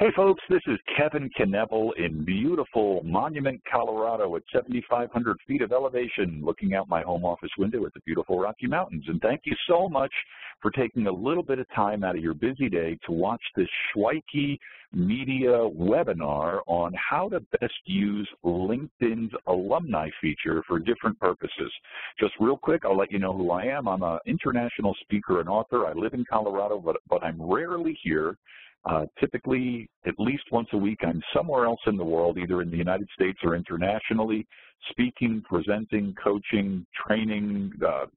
Hey folks, this is Kevin Knebel in beautiful Monument, Colorado at 7,500 feet of elevation, looking out my home office window at the beautiful Rocky Mountains. And thank you so much for taking a little bit of time out of your busy day to watch this Shweiki Media webinar on how to best use LinkedIn's alumni feature for different purposes. Just real quick, I'll let you know who I am. I'm an international speaker and author. I live in Colorado, but I'm rarely here. Typically, at least once a week, I'm somewhere else in the world, either in the United States or internationally, speaking, presenting, coaching, training,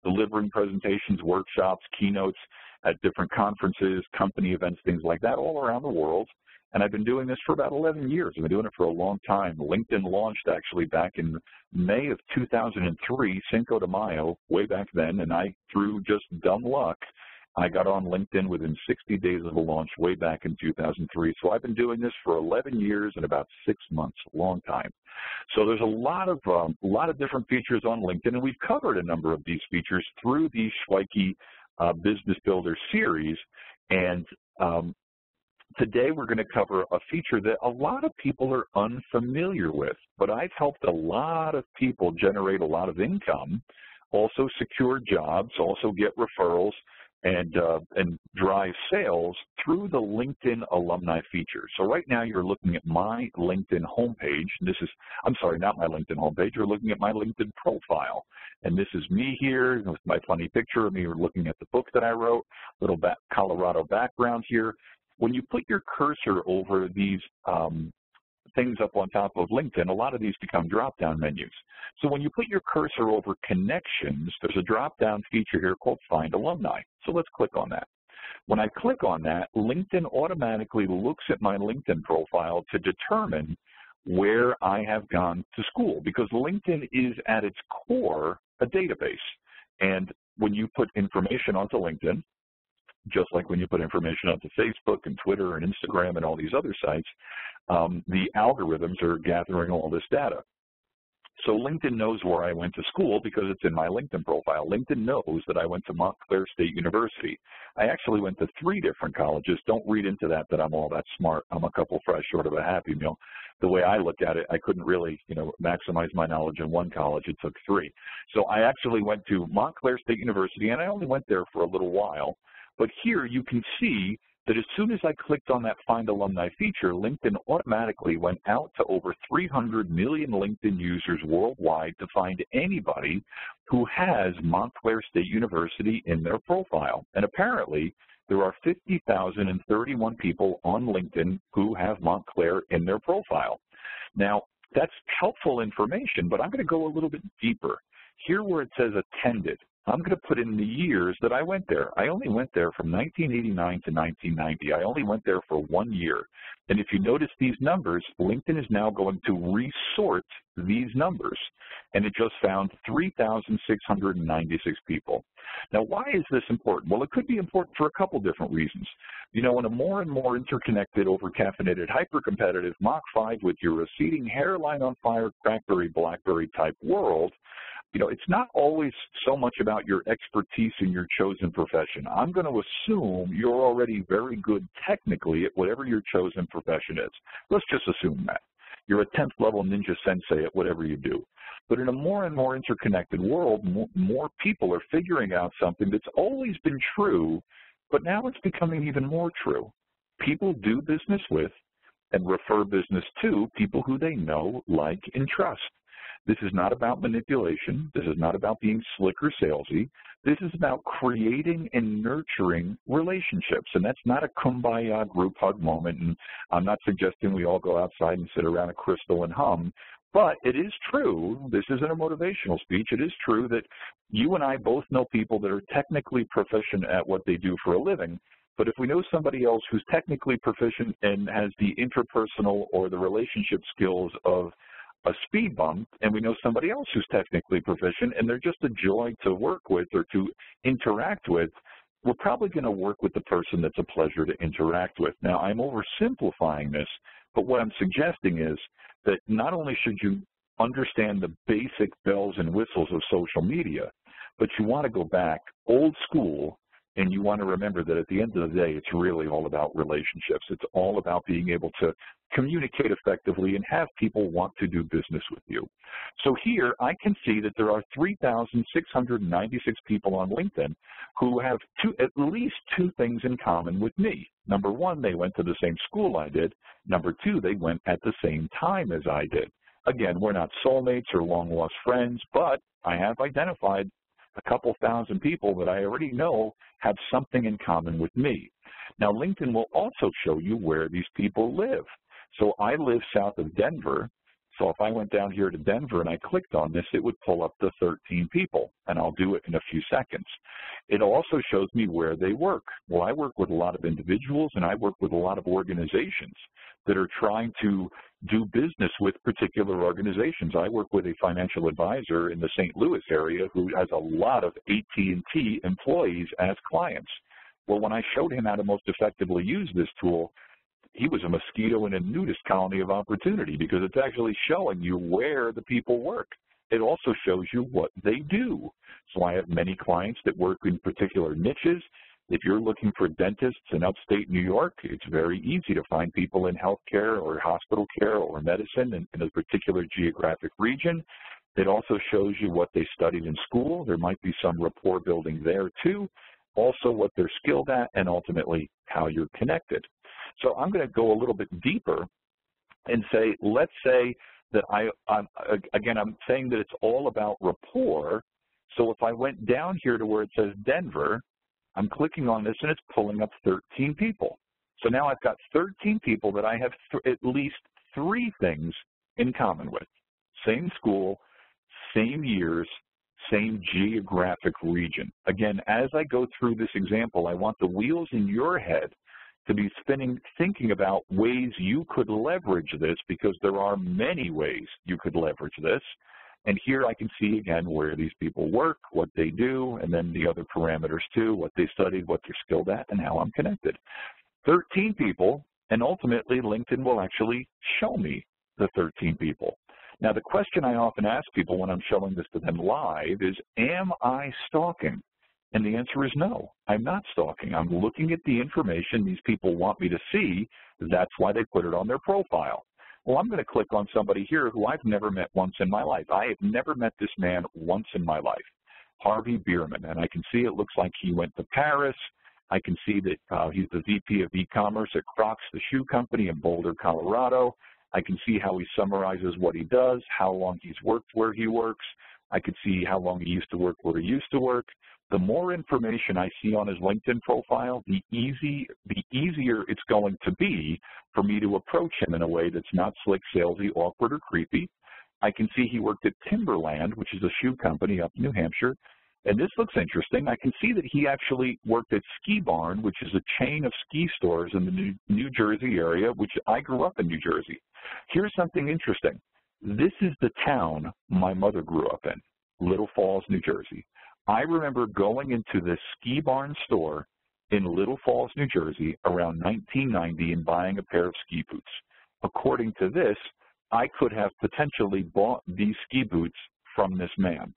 delivering presentations, workshops, keynotes at different conferences, company events, things like that, all around the world. And I've been doing this for about 11 years. I've been doing it for a long time. LinkedIn launched actually back in May of 2003, Cinco de Mayo, way back then, and I, through just dumb luck, I got on LinkedIn within 60 days of the launch way back in 2003. So I've been doing this for 11 years and about 6 months, a long time. So there's a lot of different features on LinkedIn, and we've covered a number of these features through the Shweiki Business Builder series. And today we're going to cover a feature that a lot of people are unfamiliar with, but I've helped a lot of people generate a lot of income, also secure jobs, also get referrals, and drive sales through the LinkedIn alumni feature. So right now you're looking at my LinkedIn homepage. This is, I'm sorry, not my LinkedIn homepage. You're looking at my LinkedIn profile. And this is me here with my funny picture of me. You're looking at the book that I wrote, little Colorado background here. When you put your cursor over these things up on top of LinkedIn, a lot of these become drop-down menus. So when you put your cursor over connections, there's a drop-down feature here called Find Alumni. So let's click on that. When I click on that, LinkedIn automatically looks at my LinkedIn profile to determine where I have gone to school, because LinkedIn is at its core a database. And when you put information onto LinkedIn, just like when you put information onto Facebook and Twitter and Instagram and all these other sites, the algorithms are gathering all this data. So LinkedIn knows where I went to school because it's in my LinkedIn profile. LinkedIn knows that I went to Montclair State University. I actually went to 3 different colleges. Don't read into that I'm all that smart. I'm a couple fries short of a Happy Meal. The way I looked at it, I couldn't really, maximize my knowledge in one college. It took 3. So I actually went to Montclair State University, and I only went there for a little while. But here you can see that as soon as I clicked on that Find Alumni feature, LinkedIn automatically went out to over 300 million LinkedIn users worldwide to find anybody who has Montclair State University in their profile. And apparently there are 50,031 people on LinkedIn who have Montclair in their profile. Now, that's helpful information, but I'm going to go a little bit deeper. Here where it says attended, I'm going to put in the years that I went there. I only went there from 1989 to 1990. I only went there for 1 year. And if you notice these numbers, LinkedIn is now going to resort these numbers. And it just found 3,696 people. Now, why is this important? Well, it could be important for a couple different reasons. You know, in a more and more interconnected, over-caffeinated, hyper-competitive, Mach 5 with your receding hairline on fire, crackberry, blackberry type world, it's not always so much about your expertise in your chosen profession. I'm going to assume you're already very good technically at whatever your chosen profession is. Let's just assume that. You're a 10th level ninja sensei at whatever you do. But in a more and more interconnected world, more people are figuring out something that's always been true, but now it's becoming even more true. People do business with and refer business to people who they know, like, and trust. This is not about manipulation. This is not about being slick or salesy. This is about creating and nurturing relationships. And that's not a kumbaya group hug moment. And I'm not suggesting we all go outside and sit around a crystal and hum. But it is true, this isn't a motivational speech, it is true that you and I both know people that are technically proficient at what they do for a living. But if we know somebody else who's technically proficient and has the interpersonal or the relationship skills of a speed bump, and we know somebody else who's technically proficient and they're just a joy to work with or to interact with, we're probably going to work with the person that's a pleasure to interact with. Now, I'm oversimplifying this, but what I'm suggesting is that not only should you understand the basic bells and whistles of social media, but you want to go back old school And you want to remember that at the end of the day, it's really all about relationships. It's all about being able to communicate effectively and have people want to do business with you. So here I can see that there are 3,696 people on LinkedIn who have at least two things in common with me. Number one, they went to the same school I did. Number two, they went at the same time as I did. Again, we're not soulmates or long-lost friends, but I have identified a couple thousand people that I already know have something in common with me. Now, LinkedIn will also show you where these people live. So I live south of Denver, so if I went down here to Denver and I clicked on this, it would pull up the 13 people, and I'll do it in a few seconds. It also shows me where they work. Well, I work with a lot of individuals, and I work with a lot of organizations that are trying to do business with particular organizations. I work with a financial advisor in the St. Louis area who has a lot of AT&T employees as clients. Well, when I showed him how to most effectively use this tool, he was a mosquito in a nudist colony of opportunity because it's actually showing you where the people work. It also shows you what they do. So I have many clients that work in particular niches. If you're looking for dentists in upstate New York, it's very easy to find people in healthcare or hospital care or medicine in a particular geographic region. It also shows you what they studied in school. There might be some rapport building there too. Also what they're skilled at and ultimately how you're connected. So I'm going to go a little bit deeper and say, let's say that I'm saying that it's all about rapport. So if I went down here to where it says Denver, I'm clicking on this and it's pulling up 13 people. So now I've got 13 people that I have at least three things in common with. Same school, same years, same geographic region. Again, as I go through this example, I want the wheels in your head to be spinning, thinking about ways you could leverage this because there are many ways you could leverage this. And here I can see, again, where these people work, what they do, and then the other parameters too, what they studied, what they're skilled at, and how I'm connected. 13 people, and ultimately LinkedIn will actually show me the 13 people. Now, the question I often ask people when I'm showing this to them live is, am I stalking? And the answer is no, I'm not stalking. I'm looking at the information these people want me to see. That's why they put it on their profile. Well, I'm going to click on somebody here who I've never met once in my life. I have never met this man once in my life, Harvey Bierman. And I can see it looks like he went to Paris. I can see that he's the VP of e-commerce at Crocs, the shoe company in Boulder, Colorado. I can see how he summarizes what he does, how long he's worked where he works. I could see how long he used to work where he used to work. The more information I see on his LinkedIn profile, the easier it's going to be for me to approach him in a way that's not slick, salesy, awkward, or creepy. I can see he worked at Timberland, which is a shoe company up in New Hampshire. And this looks interesting. I can see that he actually worked at Ski Barn, which is a chain of ski stores in the New Jersey area, which I grew up in New Jersey. Here's something interesting. This is the town my mother grew up in, Little Falls, New Jersey. I remember going into the Ski Barn store in Little Falls, New Jersey around 1990 and buying a pair of ski boots. According to this, I could have potentially bought these ski boots from this man.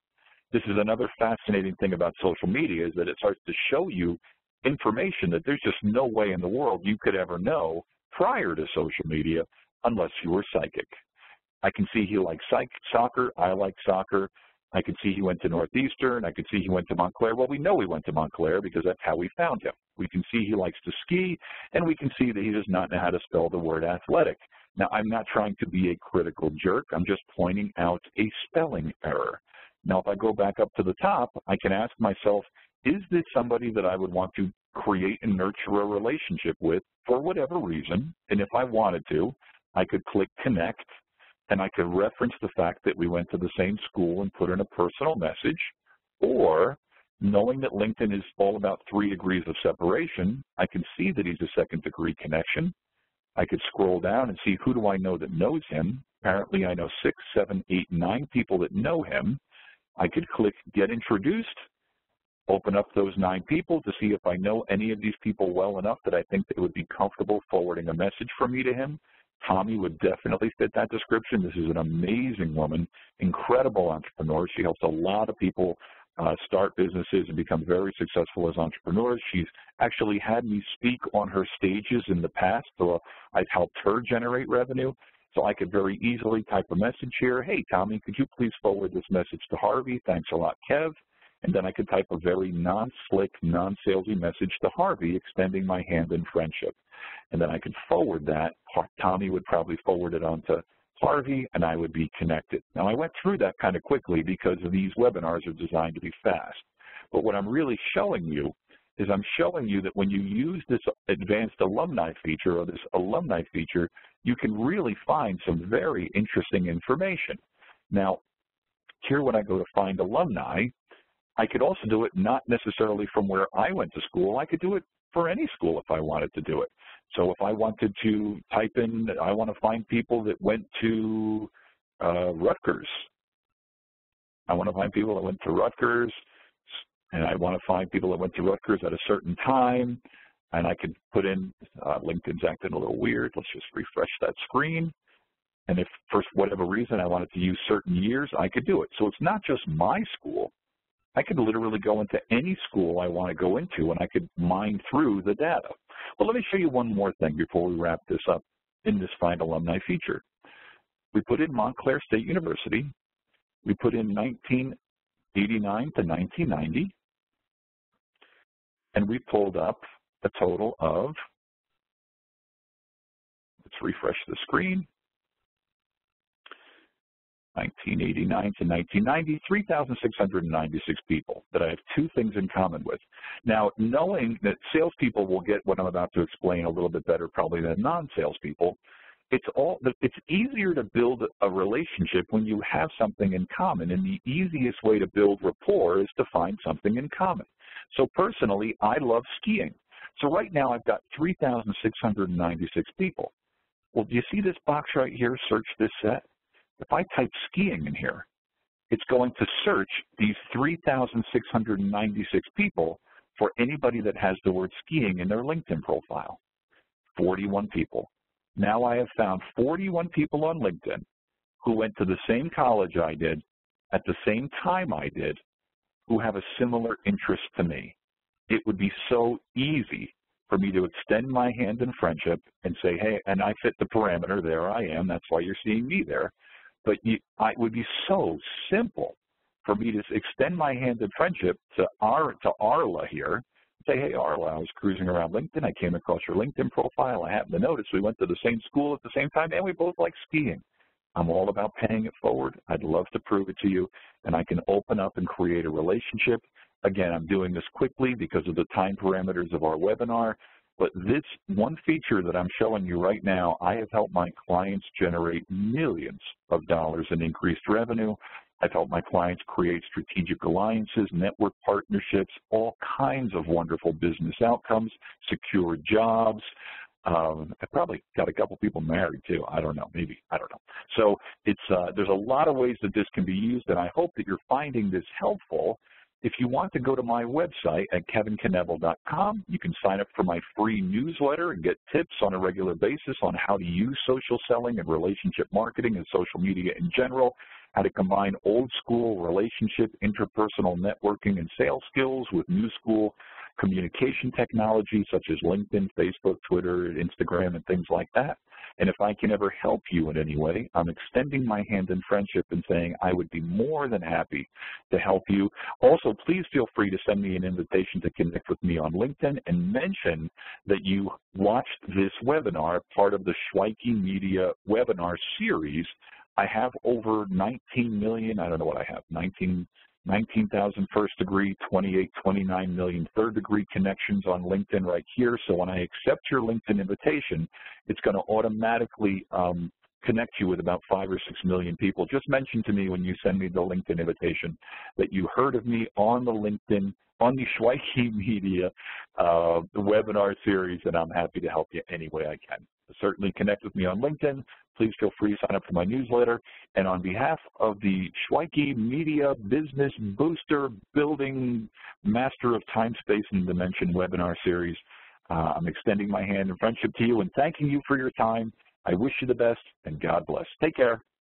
This is another fascinating thing about social media is that it starts to show you information that there's just no way in the world you could ever know prior to social media unless you were psychic. I can see he likes soccer. I like soccer. I can see he went to Northeastern. I can see he went to Montclair. Well, we know he went to Montclair because that's how we found him. We can see he likes to ski, and we can see that he does not know how to spell the word athletic. Now, I'm not trying to be a critical jerk. I'm just pointing out a spelling error. Now, if I go back up to the top, I can ask myself, is this somebody that I would want to create and nurture a relationship with for whatever reason? And if I wanted to, I could click connect. And I could reference the fact that we went to the same school and put in a personal message, or knowing that LinkedIn is all about 3 degrees of separation, I can see that he's a second-degree connection. I could scroll down and see who do I know that knows him. Apparently I know 6, 7, 8, 9 people that know him. I could click Get Introduced, open up those 9 people to see if I know any of these people well enough that I think they would be comfortable forwarding a message from me to him. Tommy would definitely fit that description. This is an amazing woman, incredible entrepreneur. She helps a lot of people start businesses and become very successful as entrepreneurs. She's actually had me speak on her stages in the past, so I've helped her generate revenue. So I could very easily type a message here, hey, Tommy, could you please forward this message to Harvey? Thanks a lot, Kev. And then I could type a very non-slick, non-salesy message to Harvey, extending my hand in friendship. And then I could forward that. Tommy would probably forward it on to Harvey, and I would be connected. Now, I went through that kind of quickly because these webinars are designed to be fast. But what I'm really showing you is I'm showing you that when you use this advanced alumni feature or this alumni feature, you can really find some very interesting information. Now, here when I go to find alumni, I could also do it not necessarily from where I went to school. I could do it for any school if I wanted to do it. So if I wanted to type in, I want to find people that went to Rutgers. I want to find people that went to Rutgers, and I want to find people that went to Rutgers at a certain time, and I could put in, LinkedIn's acting a little weird, let's just refresh that screen, and if for whatever reason I wanted to use certain years, I could do it. So it's not just my school. I could literally go into any school I want to go into, and I could mine through the data. Well, let me show you one more thing before we wrap this up in this Find Alumni feature. We put in Montclair State University. We put in 1989 to 1990, and we pulled up a total of, let's refresh the screen, 1989 to 1990, 3,696 people that I have two things in common with. Now, knowing that salespeople will get what I'm about to explain a little bit better probably than non-salespeople, it's easier to build a relationship when you have something in common, and the easiest way to build rapport is to find something in common. So personally, I love skiing. So right now I've got 3,696 people. Well, do you see this box right here, search this set? If I type skiing in here, it's going to search these 3,696 people for anybody that has the word skiing in their LinkedIn profile. 41 people. Now I have found 41 people on LinkedIn who went to the same college I did, at the same time I did, who have a similar interest to me. It would be so easy for me to extend my hand in friendship and say, hey, and I fit the parameter, there I am, that's why you're seeing me there. But it would be so simple for me to extend my hand in friendship to Arla here, say, hey, Arla, I was cruising around LinkedIn, I came across your LinkedIn profile, I happened to notice we went to the same school at the same time, and we both like skiing. I'm all about paying it forward. I'd love to prove it to you, and I can open up and create a relationship. Again, I'm doing this quickly because of the time parameters of our webinar, but this one feature that I'm showing you right now, I have helped my clients generate millions of dollars in increased revenue. I've helped my clients create strategic alliances, network partnerships, all kinds of wonderful business outcomes, secure jobs. I probably got a couple people married too. I don't know, maybe, I don't know. So it's there's a lot of ways that this can be used, and I hope that you're finding this helpful. If you want to go to my website at kevinknebl.com, you can sign up for my free newsletter and get tips on a regular basis on how to use social selling and relationship marketing and social media in general, how to combine old school relationship, interpersonal networking and sales skills with new school communication technology such as LinkedIn, Facebook, Twitter, Instagram, and things like that. And if I can ever help you in any way, I'm extending my hand in friendship and saying I would be more than happy to help you. Also, please feel free to send me an invitation to connect with me on LinkedIn and mention that you watched this webinar, part of the Shweiki Media webinar series. I have over 19 million, I don't know what I have, 19,000 first degree, 29 million third degree connections on LinkedIn right here. So when I accept your LinkedIn invitation, it's going to automatically connect you with about 5 or 6 million people. Just mention to me when you send me the LinkedIn invitation that you heard of me on the LinkedIn, on the Shweiki Media webinar series, and I'm happy to help you any way I can. Certainly connect with me on LinkedIn. Please feel free to sign up for my newsletter. And on behalf of the Shweiki Media Business Booster Building Master of Time, Space, and Dimension webinar series, I'm extending my hand in friendship to you and thanking you for your time. I wish you the best, and God bless. Take care.